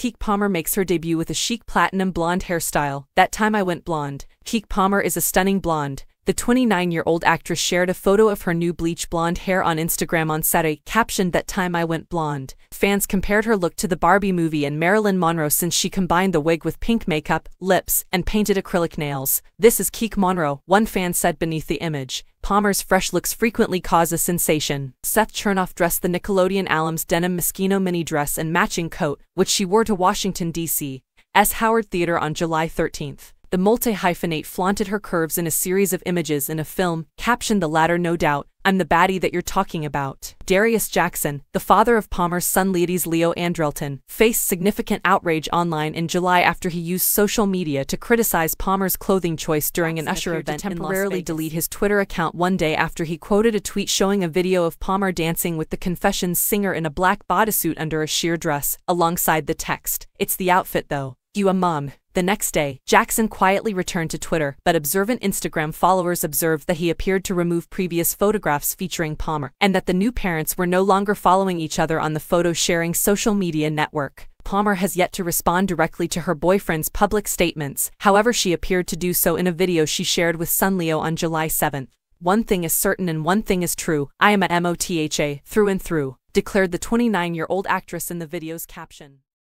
Keke Palmer makes her debut with a chic platinum blonde hairstyle. That time I went blonde. Keke Palmer is a stunning blonde. The 29-year-old actress shared a photo of her new bleach blonde hair on Instagram on Saturday, captioned "That time I went blonde." Fans compared her look to the Barbie movie and Marilyn Monroe since she combined the wig with pink makeup, lips, and painted acrylic nails. "This is Keke Monroe," one fan said beneath the image. Palmer's fresh looks frequently cause a sensation. Seth Chernoff dressed the Nickelodeon alum's denim Moschino mini dress and matching coat, which she wore to Washington, D.C.'s Howard Theater on July 13th. The multi-hyphenate flaunted her curves in a series of images in a film, captioned the latter "No doubt, I'm the baddie that you're talking about." Darius Jackson, the father of Palmer's son Leo Andrelton, faced significant outrage online in July after he used social media to criticize Palmer's clothing choice during an Usher event and temporarily delete his Twitter account one day after he quoted a tweet showing a video of Palmer dancing with the Confessions singer in a black bodysuit under a sheer dress, alongside the text, "It's the outfit though. You a mom." The next day, Jackson quietly returned to Twitter, but observant Instagram followers observed that he appeared to remove previous photographs featuring Palmer, and that the new parents were no longer following each other on the photo-sharing social media network. Palmer has yet to respond directly to her boyfriend's public statements. However, she appeared to do so in a video she shared with son Leo on July 7. "One thing is certain and one thing is true, I am a MOTHA, through and through," declared the 29-year-old actress in the video's caption.